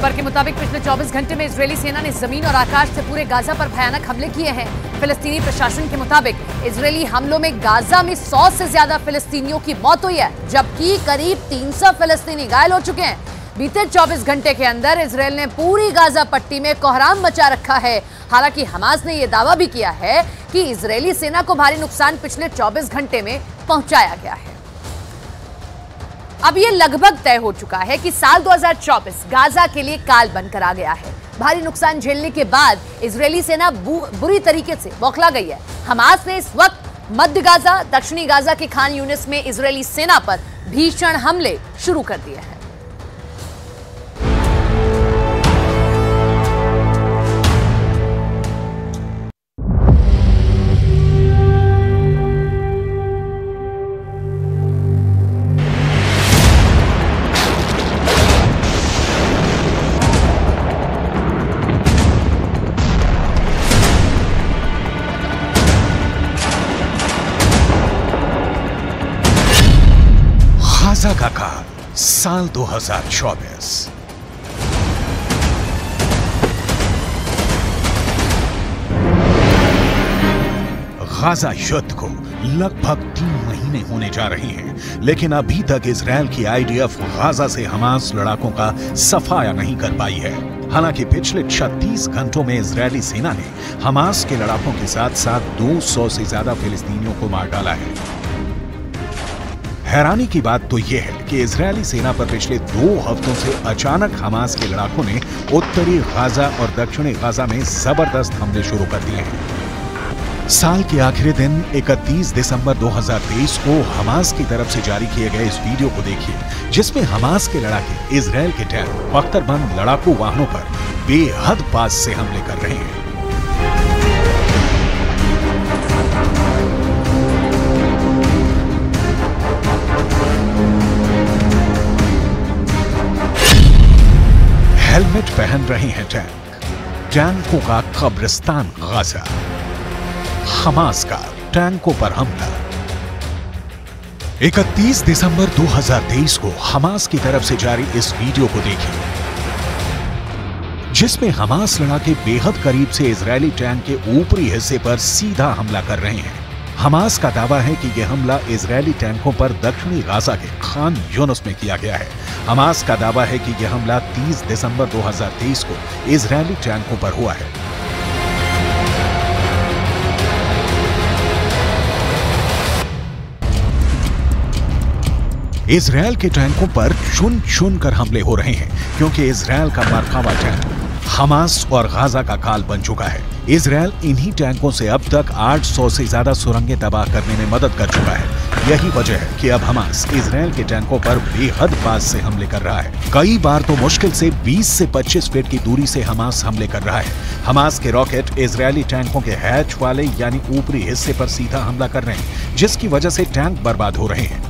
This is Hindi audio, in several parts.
खबर के मुताबिक पिछले 24 घंटे में इजरायली सेना ने जमीन और आकाश से पूरे गाजा पर भयानक हमले किए हैं। फिलिस्तीनी प्रशासन के मुताबिक इजरायली हमलों में गाजा में 100 से ज्यादा फिलिस्तीनियों की मौत हुई है, जबकि करीब 300 फिलिस्तीनी घायल हो चुके हैं। बीते 24 घंटे के अंदर इजरायल ने पूरी गाजा पट्टी में कोहराम मचा रखा है। हालांकि हमास ने यह दावा भी किया है कि इजरायली सेना को भारी नुकसान पिछले 24 घंटे में पहुंचाया गया है। अब ये लगभग तय हो चुका है कि साल 2024 गाजा के लिए काल बनकर आ गया है। भारी नुकसान झेलने के बाद इजरायली सेना बुरी तरीके से बौखला गई है। हमास ने इस वक्त मध्य गाजा, दक्षिणी गाजा के खान यूनिस में इजरायली सेना पर भीषण हमले शुरू कर दिए हैं। गाजा का काल साल 2024। गाजा युद्ध को लगभग 3 महीने होने जा रहे हैं, लेकिन अभी तक इजरायल की आईडीएफ गाजा से हमास लड़ाकों का सफाया नहीं कर पाई है। हालांकि पिछले 36 घंटों में इजरायली सेना ने हमास के लड़ाकों के साथ साथ 200 से ज्यादा फिलिस्तीनियों को मार डाला है। हैरानी की बात तो यह है कि इजरायली सेना पर पिछले 2 हफ्तों से अचानक हमास के लड़ाकों ने उत्तरी गाजा और दक्षिणी गाजा में जबरदस्त हमले शुरू कर दिए हैं। साल के आखिरी दिन 31 दिसंबर 2023 को हमास की तरफ से जारी किए गए इस वीडियो को देखिए, जिसमें हमास के लड़ाके इजरायल के टैंक, बख्तरबंद लड़ाकू वाहनों पर बेहद पास से हमले कर रहे हैं। हेलमेट पहन रहे हैं टैंक, टैंकों का कब्रिस्तान गाजा, हमास का टैंकों पर हमला। 31 दिसंबर 2023 को हमास की तरफ से जारी इस वीडियो को देखिए, जिसमें हमास लड़ाके बेहद करीब से इजरायली टैंक के ऊपरी हिस्से पर सीधा हमला कर रहे हैं। हमास का दावा है कि यह हमला इजरायली टैंकों पर दक्षिणी गाजा के खान यूनिस में किया गया है। हमास का दावा है कि यह हमला 30 दिसंबर 2023 को इजरायली टैंकों पर हुआ है। इजरायल के टैंकों पर चुन चुन कर हमले हो रहे हैं, क्योंकि इजरायल का मरकावा टैंक हमास और गाजा का काल बन चुका है। इजरायल इन्हीं टैंकों से अब तक 800 से ज्यादा सुरंगें तबाह करने में मदद कर चुका है। यही वजह है कि अब हमास इजरायल के टैंकों पर बेहद पास से हमले कर रहा है। कई बार तो मुश्किल से 20 से 25 फीट की दूरी से हमास हमले कर रहा है। हमास के रॉकेट इजरायली टैंकों के हैच वाले यानी ऊपरी हिस्से पर सीधा हमला कर रहे हैं, जिसकी वजह से टैंक बर्बाद हो रहे हैं।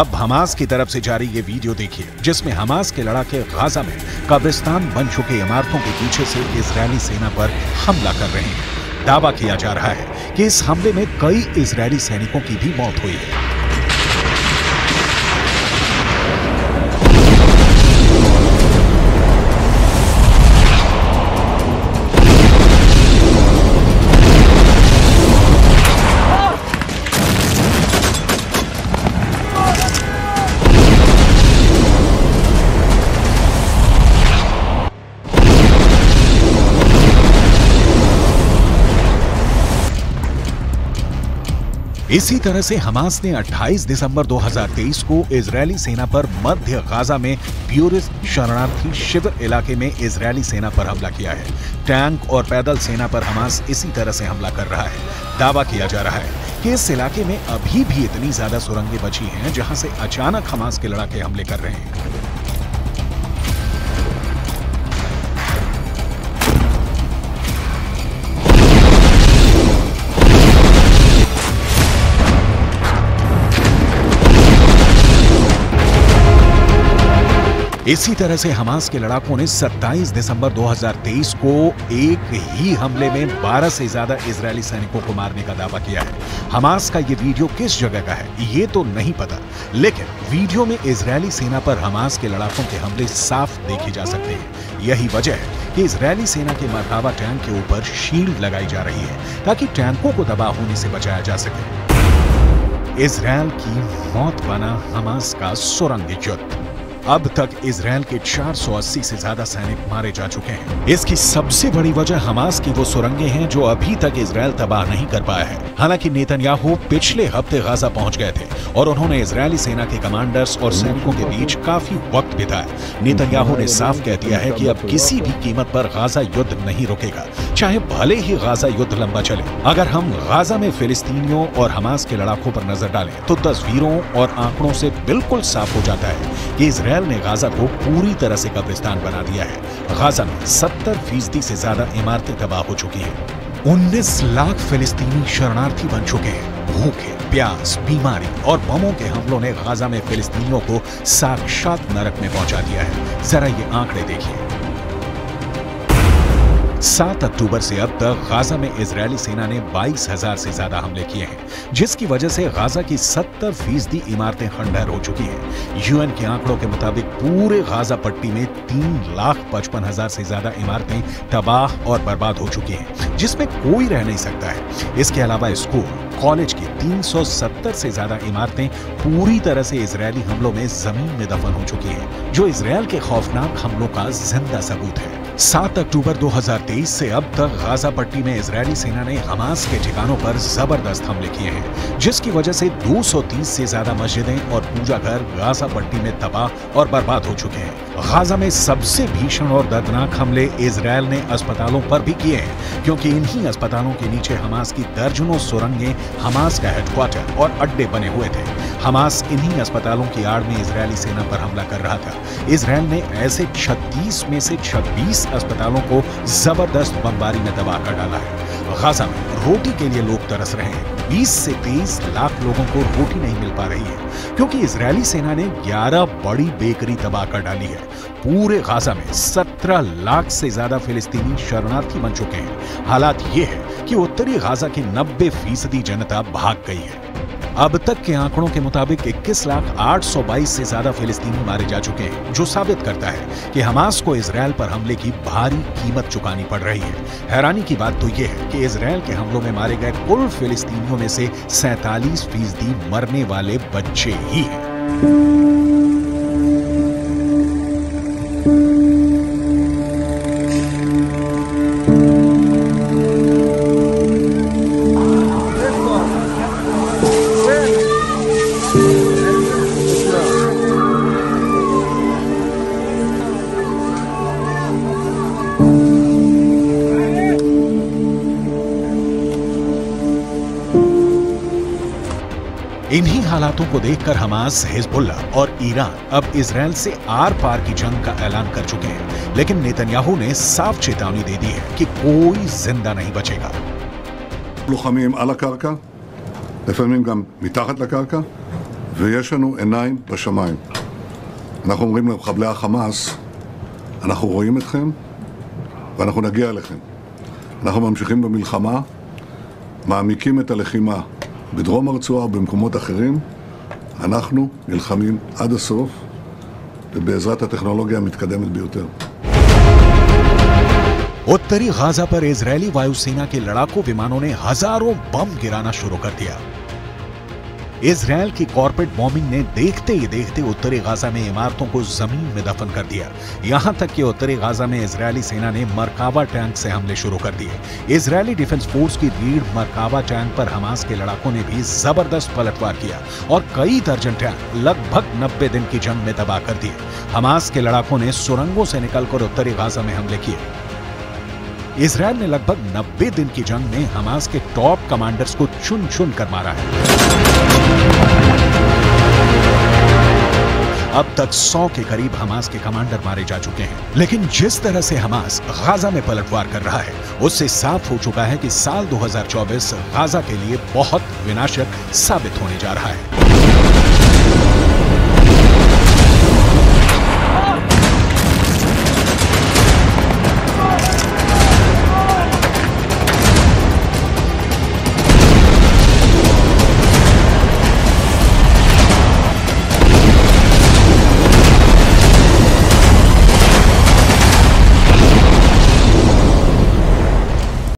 अब हमास की तरफ से जारी ये वीडियो देखिए, जिसमें हमास के लड़ाके गाजा में कब्रिस्तान बन चुके इमारतों के पीछे से इजरायली सेना पर हमला कर रहे हैं। दावा किया जा रहा है कि इस हमले में कई इजरायली सैनिकों की भी मौत हुई है। इसी तरह से हमास ने 28 दिसंबर 2023 को इजरायली सेना पर मध्य गाजा में ब्यूरिस शरणार्थी शिविर इलाके में इजरायली सेना पर हमला किया है। टैंक और पैदल सेना पर हमास इसी तरह से हमला कर रहा है। दावा किया जा रहा है कि इस इलाके में अभी भी इतनी ज्यादा सुरंगें बची हैं, जहां से अचानक हमास के लड़ाके हमले कर रहे हैं। इसी तरह से हमास के लड़ाकों ने 27 दिसंबर 2023 को एक ही हमले में 12 से ज्यादा इजरायली सैनिकों को मारने का दावा किया है। हमास का ये वीडियो किस जगह का है ये तो नहीं पता, लेकिन वीडियो में इजरायली सेना पर हमास के लड़ाकों के हमले साफ देखे जा सकते हैं। यही वजह है कि इजरायली सेना के मरकावा टैंक के ऊपर शील्ड लगाई जा रही है ताकि टैंकों को तबाह होने से बचाया जा सके। इजरायल की मौत बना हमास का सुरंग युद्ध। अब तक इजरायल के 480 से ज्यादा सैनिक मारे जा चुके हैं। इसकी सबसे बड़ी वजह हमास की वो सुरंगें हैं जो अभी तक इजरायल तबाह नहीं कर पाया है। हालांकि नेतन्याहू पिछले हफ्ते गाजा पहुंच गए थे और उन्होंने इजरायली सेना के कमांडर्स और सैनिकों के बीच काफी वक्त बिताया। नेतन्याहू ने साफ कह दिया है कि अब किसी भी कीमत पर गाजा युद्ध नहीं रुकेगा, चाहे भले ही गाजा युद्ध लंबा चले। अगर हम गाजा में फिलिस्तीनियों और हमास के लड़ाकों पर नजर डालें तो तस्वीरों और आंकड़ों से बिल्कुल साफ हो जाता है कि इजरायल ने गाजा को पूरी तरह से कब्रिस्तान बना दिया है। गाजा में 70% से ज्यादा इमारतें तबाह हो चुकी हैं। 19 लाख फिलिस्तीनी शरणार्थी बन चुके हैं। भूखे, प्यास, बीमारी और बमों के हमलों ने गाजा में फिलिस्तीनियों को साक्षात नरक में पहुंचा दिया है। जरा ये आंकड़े देखिए। 7 अक्टूबर से अब तक गाजा में इजरायली सेना ने 22,000 से ज्यादा हमले किए हैं, जिसकी वजह से गाजा की 70% इमारतें खंडहर हो चुकी हैं। यूएन के आंकड़ों के मुताबिक पूरे गाजा पट्टी में 3,55,000 से ज्यादा इमारतें तबाह और बर्बाद हो चुकी हैं, जिसमें कोई रह नहीं सकता है। इसके अलावा स्कूल, कॉलेज की 370 से ज्यादा इमारतें पूरी तरह से इजरायली हमलों में जमीन में दफन हो चुकी हैं, जो इजरायल के खौफनाक हमलों का जिंदा सबूत है। 7 अक्टूबर 2023 से अब तक गाजा पट्टी में इजरायली सेना ने हमास के ठिकानों पर जबरदस्त हमले किए हैं, जिसकी वजह से 230 से ज्यादा मस्जिदें और पूजा घर गाजा पट्टी में तबाह और बर्बाद हो चुके हैं। गाजा में सबसे भीषण और दर्दनाक हमले इजरायल ने अस्पतालों पर भी किए हैं, क्योंकि इन्हीं अस्पतालों के नीचे हमास की दर्जनों सुरंगें, हमास का हेडक्वार्टर और अड्डे बने हुए थे। हमास इन्हीं अस्पतालों की आड़ में इजरायली सेना पर हमला कर रहा था। इजरायल ने ऐसे 36 में से 26 अस्पतालों को जबरदस्त बमबारी में दबाकर कर डाला है। गाजा में रोटी के लिए लोग तरस रहे हैं। 20 से 23 लाख लोगों को रोटी नहीं मिल पा रही है, क्योंकि इजरायली सेना ने 11 बड़ी बेकरी तबाह कर डाली है। पूरे गाजा में 17 लाख से ज्यादा फिलिस्तीनी शरणार्थी बन चुके हैं। हालात ये है कि उत्तरी गाजा की 90% जनता भाग गई है। अब तक के आंकड़ों के मुताबिक 21,822 से ज्यादा फिलिस्तीनी मारे जा चुके हैं, जो साबित करता है कि हमास को इजरायल पर हमले की भारी कीमत चुकानी पड़ रही है। हैरानी की बात तो यह है कि इजरायल के हमलों में मारे गए कुल फिलिस्तीनियों में से 47% मरने वाले बच्चे ही हैं। इन्हीं हालातों को देखकर हमास, हिजबुल्लाह और ईरान अब इजरायल से आर पार की जंग का ऐलान कर चुके हैं, लेकिन नेतन्याहू ने साफ चेतावनी दे दी है कि कोई जिंदा नहीं बचेगा। लוחמים על הקרקע, לפעמים גם מתחת לקרקע, ויש לנו עיניים בשמיים. אנחנו אומרים למחבלי החמאס, אנחנו רואים אתכם ואנחנו נגיע אליכם. אנחנו ממשיכים במלחמה, מעמיקים את הלחימה. בדרום הרצועה ובמקומות אחרים אנחנו נלחמים עד הסוף ובעזרת הטכנולוגיה המתקדמת ביותר। उत्तरी गाजा पर इजरायली वायुसेना के लड़ाकू विमानों ने हजारों बम गिराना शुरू कर दिया। इजरायल की कॉर्पोरेट बॉम्बिंग ने देखते ही देखते उत्तरी गाजा में इमारतों को जमीन में दफन कर दिया। यहां तक कि उत्तरी गाजा में इजरायली सेना ने मरकावा टैंक से हमले शुरू कर दिए। इजरायली डिफेंस फोर्स की रीढ़ मरकावा टैंक पर हमास के लड़ाकों ने भी जबरदस्त पलटवार किया और कई दर्जन टैंक लगभग 90 दिन की जंग में तबाह कर दिए। हमास के लड़ाकों ने सुरंगों से निकलकर उत्तरी गाजा में हमले किए। इजरायल ने लगभग 90 दिन की जंग में हमास के टॉप कमांडर्स को चुन चुन कर मारा है। अब तक 100 के करीब हमास के कमांडर मारे जा चुके हैं, लेकिन जिस तरह से हमास गाजा में पलटवार कर रहा है उससे साफ हो चुका है कि साल 2024 गाजा के लिए बहुत विनाशक साबित होने जा रहा है।